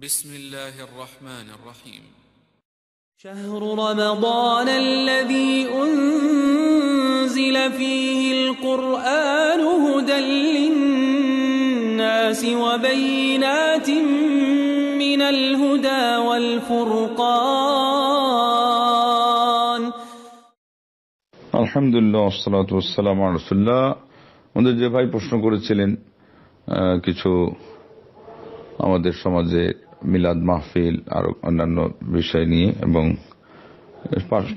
بسم الله الرحمن الرحيم شهر رمضان الذي أنزل فيه القرآن هدى للناس وبينات من الهدى والفرقان. الحمد لله والصلاة والسلام على رسول الله. আমাদের যে ভাই প্রশ্ন করেছিলেন কিছু আমাদের সমাজে মিলাদ মাহফিল আর অন্যান্য বিষয় নিয়ে এবং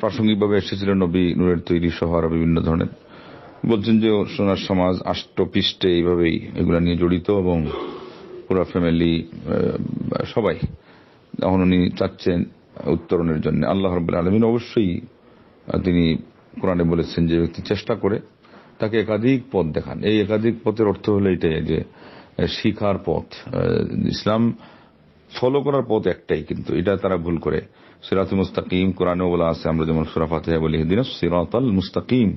প্রাসঙ্গিকভাবে এসেছিল নবী নূরের তৈরি সহ আরো বিভিন্ন ধরনের, বলছেন যে সোনার সমাজ আষ্টপৃষ্টে এইভাবেই এগুলা নিয়ে জড়িত এবং পুরো ফ্যামিলি সবাই, তখন উনি চাচ্ছেন উত্তরণের জন্য। আল্লাহ রাব্বুল আলামিন অবশ্যই তিনি কোরআনে বলেছেন যে ব্যক্তি চেষ্টা করে তাকে একাধিক পথ দেখান। এই একাধিক পথের অর্থ হলো এটাই যে শিখার পথ। ইসলাম ফলো করার পথ একটাই, কিন্তু এটা তারা ভুল করে। সিরাতুল মুস্তাকিম কোরআনেও বলা আছে, আমরা যেমন সূরা ফাতিহা বলি ইহদিনাস সিরাতাল মুস্তাকিম,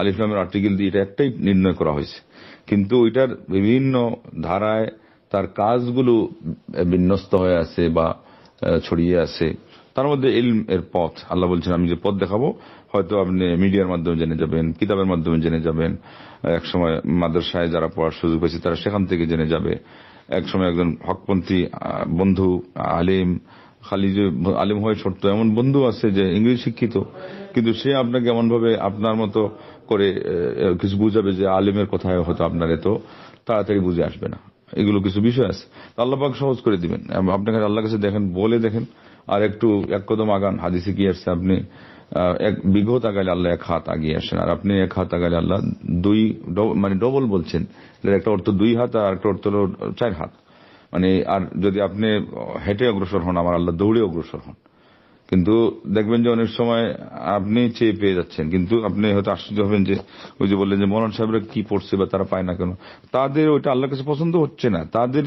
আলিফ লামের আর্টিকেল দিয়ে এটা একটাই নির্ণয় করা হয়েছে, কিন্তু ওইটার বিভিন্ন ধারায় তার কাজগুলো বিন্যস্ত হয়ে আছে বা ছড়িয়ে আছে। তার মধ্যে ইলম এর পথ, আল্লাহ বলছেন আমি যে পথ দেখাবো হয়তো আপনি মিডিয়ার মাধ্যমে জেনে যাবেন, কিতাবের মাধ্যমে জেনে যাবেন, একসময় মাদ্রাসায় যারা পড়ার সুযোগ পেয়েছে তারা সেখান থেকে জেনে যাবে, একসময় একজন হকপন্থী বন্ধু আলেম, খালি যে আলেম হয়ে ছোট্ট এমন বন্ধু আছে যে ইংরেজি শিক্ষিত কিন্তু সে আপনাকে এমনভাবে আপনার মতো করে কিছু বুঝাবে যে আলেমের কথায় হয়তো আপনার এত তাড়াতাড়ি বুঝে আসবে না। এগুলো কিছু বিষয় আছে, আল্লাহ পাক সহজ করে দিবেন। আপনাকে আল্লাহ কাছে দেখেন বলে দেখেন আর একটু এক কদম আগান, হাদিসে কি আসছে আপনি এক বিঘত আগালে আল্লাহ এক হাত আগিয়ে আসেন, আর আপনি এক হাত আগালে আল্লাহ দুই মানে ডবল বলছেন, একটা অর্থ দুই হাত আর একটা অর্থ হল চার হাত, মানে আর যদি আপনি হেঁটে অগ্রসর হন আমার আল্লাহ দৌড়ে অগ্রসর হন। কিন্তু দেখবেন যে অনেক সময় আপনি চেয়ে পেয়ে যাচ্ছেন, কিন্তু আপনি হয়তো আশ্চর্য হবেন যে ওই যে বললেন যে মরণ সাহেবরা কি পড়ছে বা তারা পায় না কেন, তাদের ওইটা আল্লাহর কাছে পছন্দ হচ্ছে না, তাদের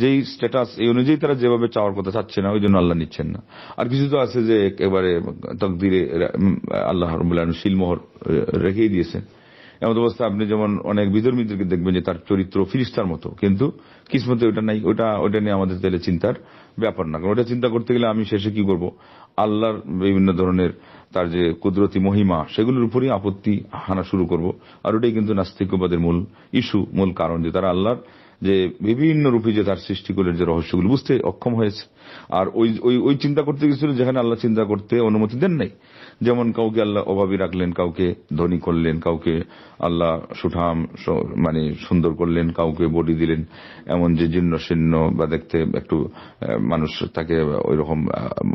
যেই স্ট্যাটাস এই অনুযায়ী তারা যেভাবে চাওয়ার কথা চাচ্ছে না, ওই জন্য আল্লাহ নিচ্ছেন না। আর কিছু তো আছে যে একেবারে তকদিরে আল্লাহ রাব্বুল আলামিন শিলমোহর রেখেই দিয়েছেন। এমন অবস্থা আপনি যেমন অনেক বিধর্মীদেরকে দেখবেন যে তার চরিত্র ফিরিস্তার মতো, কিন্তু কিসমতে ওটা নাই, ওটা নিয়ে আমাদের তাহলে চিন্তার ব্যাপার না, কারণ ওটা চিন্তা করতে গেলে আমি শেষে কি করব, আল্লাহর বিভিন্ন ধরনের তার যে কুদরতি মহিমা সেগুলোর উপরই আপত্তি হানা শুরু করব। আর ওটাই কিন্তু নাস্তিকবাদের মূল ইস্যু, মূল কারণ, যে তারা আল্লাহর যে বিভিন্ন রূপে যে তার সৃষ্টিগুলোর যে রহস্যগুলো বুঝতে অক্ষম হয়েছে। আর ওই ওই চিন্তা করতে গেছিল যেখানে আল্লাহ চিন্তা করতে অনুমতি দেন নাই, যেমন কাউকে আল্লাহ অভাবী রাখলেন, কাউকে ধনী করলেন, কাউকে আল্লাহ সুঠাম মানে সুন্দর করলেন, কাউকে বডি দিলেন এমন যে জীর্ণ শীর্ণ বা দেখতে একটু মানুষ তাকে ওই রকম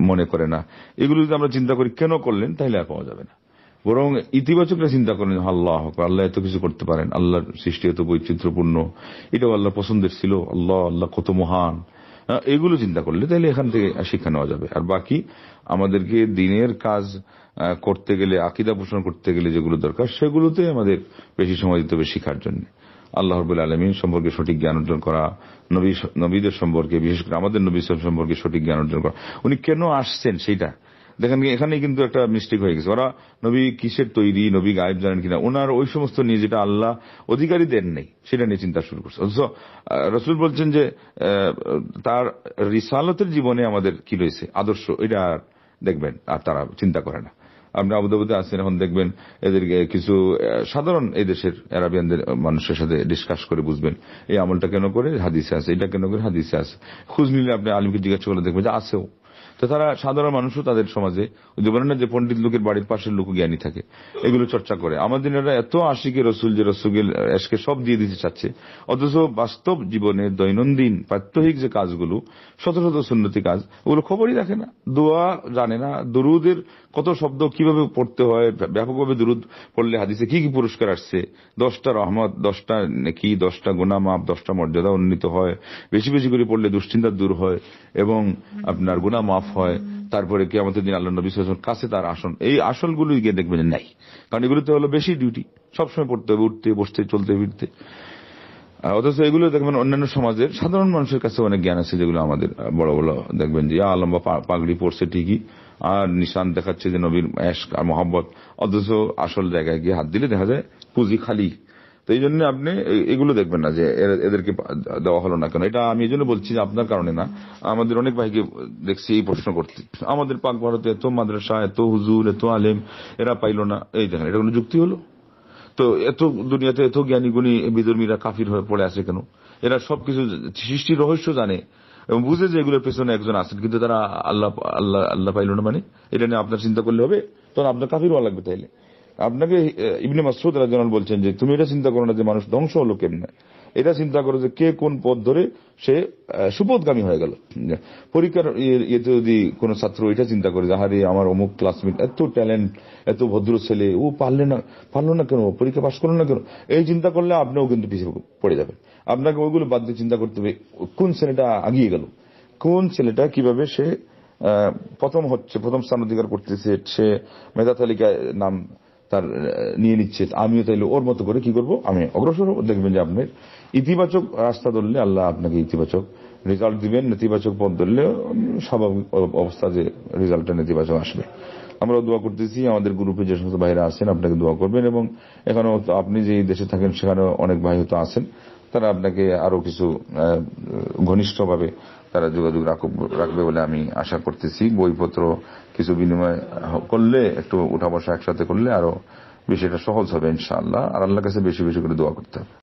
মনে করে না, এগুলো যদি আমরা চিন্তা করি কেন করলেন তাহলে আর পাওয়া যাবে না। বরং ইতিবাচকরা চিন্তা করেন আল্লাহ আল্লাহ এত কিছু করতে পারেন, আল্লাহর সৃষ্টি এত বৈচিত্র্যপূর্ণ, এটাও আল্লাহ পছন্দের ছিল, আল্লাহ আল্লাহ কত মহান, এগুলো চিন্তা করলে তাহলে এখান থেকে শিক্ষা নেওয়া যাবে। আর বাকি আমাদেরকে দিনের কাজ করতে গেলে আকীদা পোষণ করতে গেলে যেগুলো দরকার সেগুলোতে আমাদের বেশি সময় দিতে হবে শিক্ষার জন্য। আল্লাহ রাব্বুল আলামিন সম্পর্কে সঠিক জ্ঞান অর্জন করা, নবীদের সম্পর্কে বিশেষ করে আমাদের নবী সম্পর্কে সঠিক জ্ঞান অর্জন করা, উনি কেন আসছেন সেটা দেখেন, এখানে কিন্তু একটা মিস্টেক হয়ে গেছে। ওরা নবী কিসের তৈরি, নবী গায়েব জানেন কিনা, ওনার ওই সমস্ত নিয়ে যেটা আল্লাহ অধিকারী দেন নেই সেটা নিয়ে চিন্তা শুরু করছে। অথচ রাসূল বলছেন যে তার রিসালাতের জীবনে আমাদের কি রয়েছে আদর্শ, এটা দেখবেন আর তারা চিন্তা করে না। আপনি আবুধাবিতে আছেন এখন দেখবেন এদের কিছু সাধারণ এদেশের আরাবিয়ানদের মানুষের সাথে ডিসকাস করে বুঝবেন এই আমলটা কেন করে, হাদিসে আছে, এটা কেন করে, হাদিসে আছে, খোঁজ নিলে আপনি আলিমকে জিজ্ঞাসা করলে দেখবেন যে আছেও। তো তারা সাধারণ মানুষও তাদের সমাজে জীবনে না যে পণ্ডিত লোকের বাড়ির পাশের লোক জ্ঞানী থাকে এগুলো চর্চা করে। আমাদের এরা এত আশিকে রসুল যে রসুলের এসকে সব দিয়ে দিতে চাচ্ছে, অথচ বাস্তব জীবনে দৈনন্দিন প্রাত্যহিক যে কাজগুলো শত শত সুন্নতি কাজ ওগুলো খবরই রাখে না, দোয়া জানে না, দুরুদের কত শব্দ কিভাবে পড়তে হয়, ব্যাপকভাবে দুরুদ পড়লে হাদিসে কি কি পুরস্কার আসছে, 10টা রহমত, 10টা নেকি, 10টা গুনাহ মাপ, 10টা মর্যাদা উন্নীত হয়, বেশি বেশি করে পড়লে দুশ্চিন্তা দূর হয় এবং আপনার গুনাহ মাফ হয়। তারপরে কিয়ামতের দিন আল্লাহর নবী সাল্লাল্লাহু আলাইহি ওয়াসাল্লাম কাছে তার আসন, এই আসনগুলো গিয়ে দেখবেন নাই, কারণ এগুলোতে হলো বেশি ডিউটি, সবসময় পড়তে হবে, উঠতে বসতে চলতে ফিরতে। অথচ এগুলো দেখবেন অন্যান্য সমাজের সাধারণ মানুষের কাছে অনেক জ্ঞান আছে যেগুলো আমাদের বড় বড় দেখবেন যে লম্বা পাগড়ি পড়ছে ঠিকই আর নিশান দেখাচ্ছে যে নবীর এশক আর মহব্বত, অথচ আসল জায়গায় গিয়ে হাত দিলে দেখা যায় পুঁজি খালি, তো এই জন্য আপনি এগুলো দেখবেন না যে এদেরকে দেওয়া হলো না কেন। এটা আমি এই জন্য বলছি যে আপনার কারণে না, আমাদের অনেক ভাইকে দেখছি এই প্রশ্ন করতে, আমাদের পাক ভারতে এত মাদ্রাসা, এত হুজুর, এত আলেম, এরা পাইল না। এই দেখেন, এটা কোনো যুক্তি হলো? তো এত দুনিয়াতে এত জ্ঞানী গুণী বিধর্মীরা কাফির হয়ে পড়ে আছে কেন? এরা সবকিছু সৃষ্টির রহস্য জানে এবং বুঝে যে এগুলোর পেছনে একজন আছেন, কিন্তু তারা আল্লাহ আল্লাহ আল্লাহ পাইল না। মানে এটা নিয়ে আপনার চিন্তা করলে হবে? তখন আপনার কাফির হওয়া লাগবে। তাইলে আপনাকে ইবনে মাসউদ রাদিয়াল্লাহু বলছেন যে তুমি এটা চিন্তা করো না যে মানুষ ধ্বংস হলো কেমনে, এটা চিন্তা করো যে কে কোন পথ ধরে সে সুপথগামী হয়ে গেল। পরীক্ষার ইয়েতে যদি কোন ছাত্র এটা চিন্তা করে যে আরে আমার অমুক ক্লাসমেট এত ট্যালেন্ট, এত ভদ্র ছেলে, ও পারলো না কেন, পরীক্ষা পাশ করলো না কেন, এই চিন্তা করলে আপনিও কিন্তু পিছিয়ে পড়ে যাবেন। আপনাকে ওইগুলো বাদ দিয়ে চিন্তা করতে হবে কোন ছেলেটা এগিয়ে গেল, কোন ছেলেটা কিভাবে সে প্রথম হচ্ছে, প্রথম স্থান অধিকার করতেছে, সে মেধা তালিকায় নাম তার নিয়ে নিচ্ছে। আমিও তাইলে ওর মতো করে কি করবো, আমি অগ্রসর হব। দেখবেন যে আপনার ইতিবাচক রাস্তা ধরলে আল্লাহ আপনাকে ইতিবাচক রেজাল্ট দিবেন, নেতিবাচক পথ ধরলে স্বাভাবিক অবস্থা যে রেজাল্টটা নেতিবাচক আসবে। আমরা দোয়া করতেছি আমাদের গ্রুপে যে সমস্ত ভাইরা আছেন আপনাকে দোয়া করবেন, এবং এখানেও আপনি যে দেশে থাকেন সেখানেও অনেক ভাই হয়তো আছেন, তারা আপনাকে আরো কিছু ঘনিষ্ঠভাবে তারা যোগাযোগ রাখবে বলে আমি আশা করতেছি। বইপত্র কিছু বিনিময় করলে, একটু উঠা বসা একসাথে করলে আরো বিষয়টা সহজ হবে ইনশাআল্লাহ। আর আল্লাহর কাছে বেশি বেশি করে দোয়া করতে হবে।